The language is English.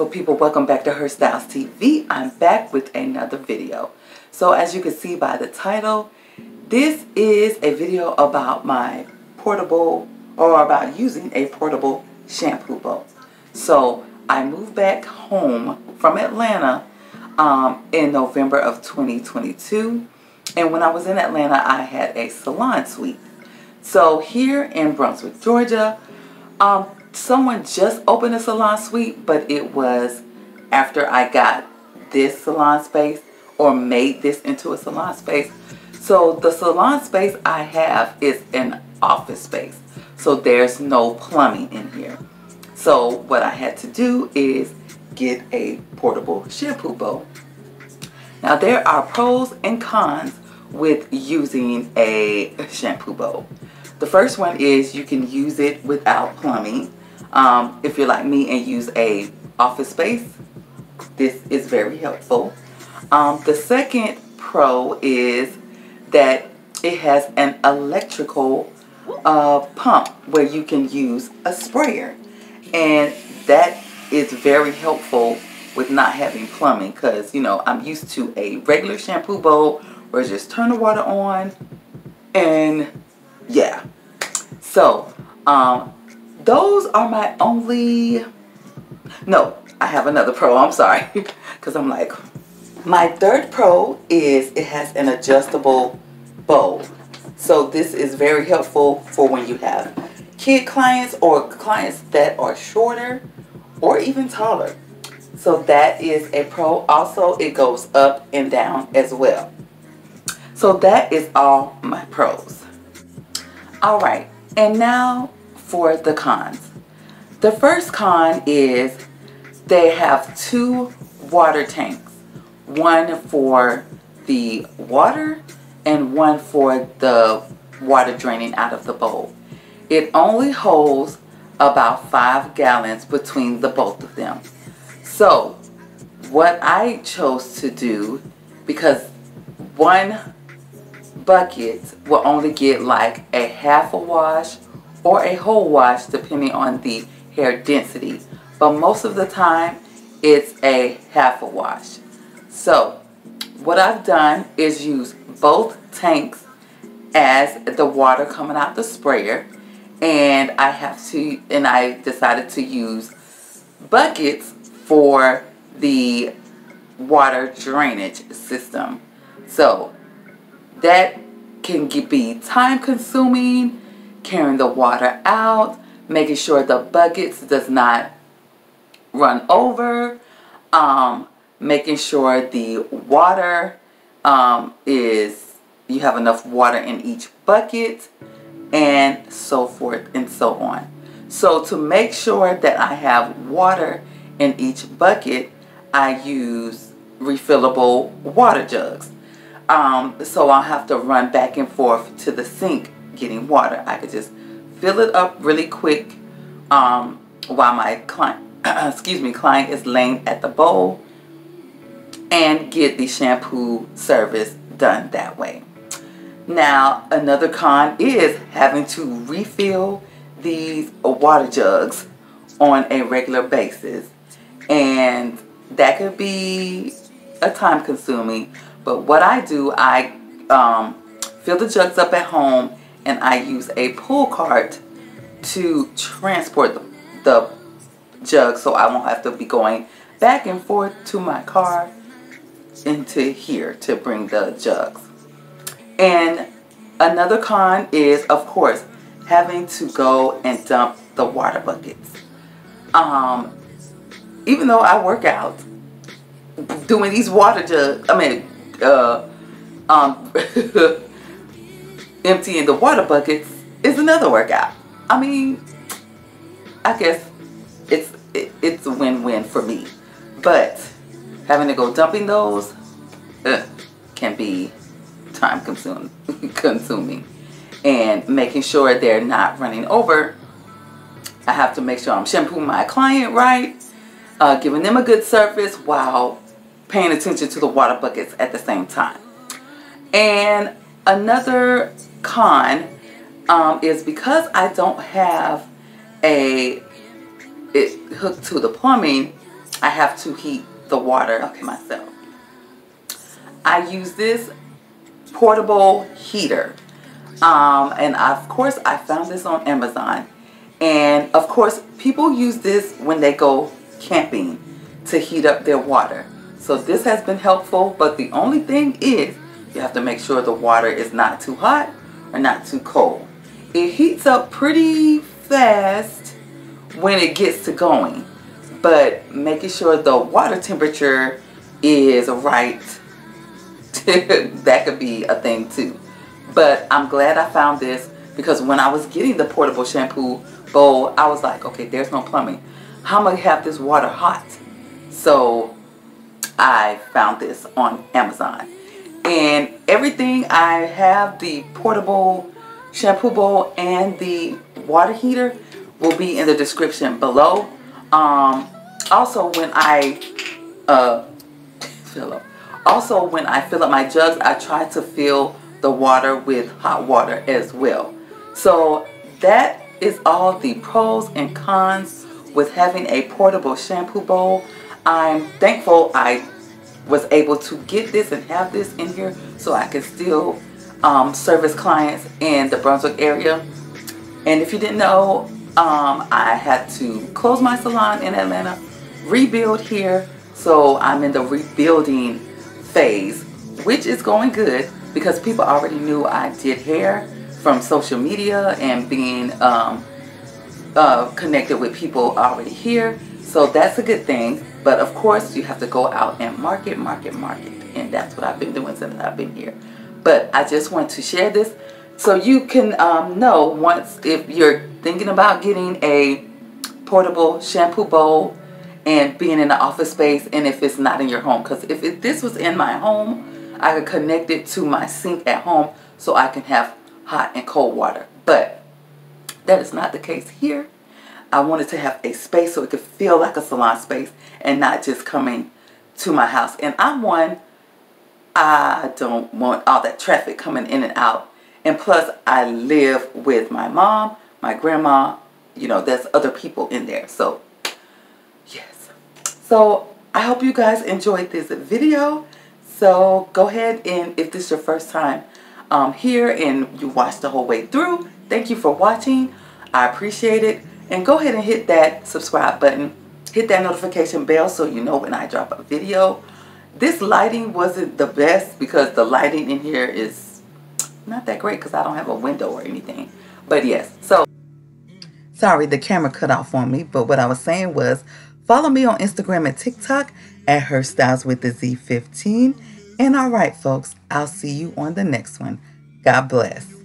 Beautiful people, welcome back to HerStyles TV. I'm back with another video. So as you can see by the title, this is a video about using a portable shampoo bowl. So I moved back home from Atlanta in November of 2022, and when I was in Atlanta I had a salon suite. So here in Brunswick, Georgia, someone just opened a salon suite, but it was after I got this salon space or made this into a salon space. So the salon space I have is an office space, so there's no plumbing in here. So what I had to do is get a portable shampoo bowl. Now there are pros and cons with using a shampoo bowl. The first one is you can use it without plumbing. If you're like me and use a office space, this is very helpful. The second pro is that it has an electrical pump where you can use a sprayer, and that is very helpful with not having plumbing, because you know, I'm used to a regular shampoo bowl where you just turn the water on and yeah. So those are my only, no, I have another pro, I'm sorry, because I'm like, my third pro is it has an adjustable bowl. So this is very helpful for when you have kid clients or clients that are shorter or even taller. So that is a pro. Also, it goes up and down as well. So that is all my pros. Alright, and now for the cons. The first con is they have two water tanks, one for the water and one for the water draining out of the bowl. It only holds about 5 gallons between the both of them. So what I chose to do, because one buckets will only get like a half a wash or a whole wash depending on the hair density, but most of the time it's a half a wash. So what I've done is use both tanks as the water coming out the sprayer, and I decided to use buckets for the water drainage system. So that can be time-consuming, carrying the water out, making sure the buckets does not run over, making sure the water you have enough water in each bucket, and so forth and so on. So to make sure that I have water in each bucket, I use refillable water jugs. So I'll have to run back and forth to the sink getting water. I could just fill it up really quick while my client, client is laying at the bowl, and get the shampoo service done that way. Now another con is having to refill these water jugs on a regular basis, and that could be a time consuming. But what I do, I fill the jugs up at home, and I use a pull cart to transport the jugs, so I won't have to be going back and forth to my car into here to bring the jugs. And another con is, of course, having to go and dump the water buckets. Even though I work out, doing these water jugs, emptying the water buckets is another workout. I mean, I guess it's a win-win for me, but having to go dumping those can be time consuming, and making sure they're not running over. I have to make sure I'm shampooing my client right, giving them a good service while paying attention to the water buckets at the same time. And another con is because I don't have it hooked to the plumbing, I have to heat the water myself. I use this portable heater, and of course I found this on Amazon, and of course people use this when they go camping to heat up their water. So this has been helpful, but the only thing is you have to make sure the water is not too hot or not too cold. It heats up pretty fast when it gets to going, but making sure the water temperature is right, that could be a thing too. But I'm glad I found this, because when I was getting the portable shampoo bowl, I was like, okay, there's no plumbing. How am I going to have this water hot? So I found this on Amazon. And everything I have, the portable shampoo bowl and the water heater, will be in the description below. Also, when I fill up my jugs, I try to fill the water with hot water as well. So that is all the pros and cons with having a portable shampoo bowl. I'm thankful I was able to get this and have this in here so I could still service clients in the Brunswick area. And if you didn't know, I had to close my salon in Atlanta, rebuild here, so I'm in the rebuilding phase, which is going good because people already knew I did hair from social media and being connected with people already here. So that's a good thing. But of course you have to go out and market, market, market. And that's what I've been doing since I've been here. But I just want to share this so you can know, once, if you're thinking about getting a portable shampoo bowl and being in the office space, and if it's not in your home. Because if this was in my home, I could connect it to my sink at home so I can have hot and cold water. But that is not the case here. I wanted to have a space so it could feel like a salon space and not just coming to my house. And I'm one, I don't want all that traffic coming in and out. And plus, I live with my mom, my grandma, you know, there's other people in there. So, yes. So, I hope you guys enjoyed this video. So, go ahead, and if this is your first time here and you watched the whole way through, thank you for watching. I appreciate it. And go ahead and hit that subscribe button. Hit that notification bell so you know when I drop a video. This lighting wasn't the best because the lighting in here is not that great because I don't have a window or anything. But yes, so sorry the camera cut off on me. But what I was saying was, follow me on Instagram and TikTok at HerStyles with the Z15. And all right, folks, I'll see you on the next one. God bless.